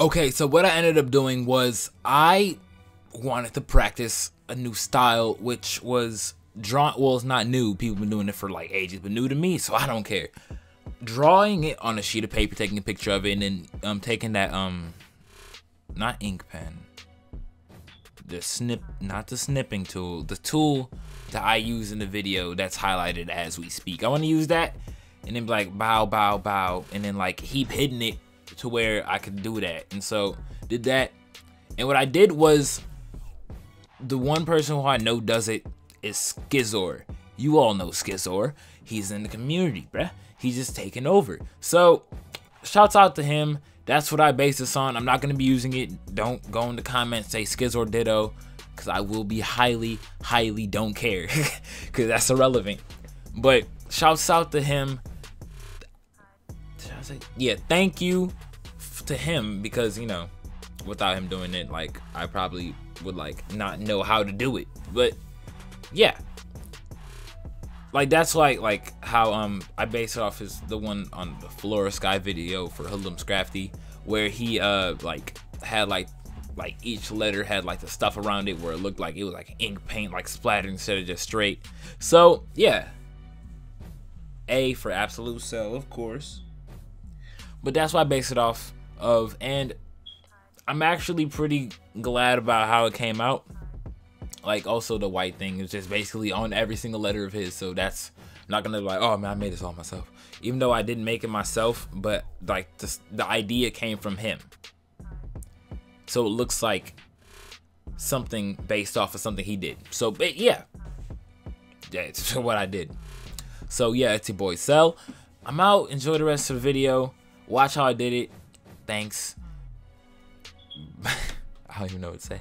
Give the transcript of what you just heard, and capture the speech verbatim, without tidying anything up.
Okay, so what I ended up doing was I wanted to practice a new style, which was drawing. Well, it's not new. People have been doing it for like ages, but new to me, so I don't care. Drawing it on a sheet of paper, taking a picture of it, and then um, taking that um, not ink pen, the snip, not the snipping tool, the tool that I use in the video that's highlighted as we speak. I want to use that, and then be like bow, bow, bow, and then like keep hitting it to where I could do that. And so did that, and what I did was, the one person who I know does it is Skizor. You all know Skizor. He's in the community, bruh. He's just taking over. So shouts out to him. That's what I based this on. I'm not gonna be using it. Don't go in the comments, say Skizor ditto, because I will be highly, highly don't care, because that's irrelevant. But shouts out to him. Yeah, thank you to him, because you know, without him doing it, like I probably would like not know how to do it. But yeah, like that's like like how um I based it off his the one on the Flora Sky video for Hulum Scrafty, where he uh like had like like each letter had like the stuff around it where it looked like it was like ink paint like splattered instead of just straight. So yeah, A for AbsoluteCell, of course. But that's what I based it off of, and I'm actually pretty glad about how it came out. Like, also the white thing is just basically on every single letter of his, so that's, I'm not gonna be like, oh man, I made this all myself. Even though I didn't make it myself, but like the, the idea came from him. So it looks like something based off of something he did. So, but yeah, that's what I did. So yeah, it's your boy Cell. I'm out. Enjoy the rest of the video. Watch how I did it. Thanks. I don't even know what to say.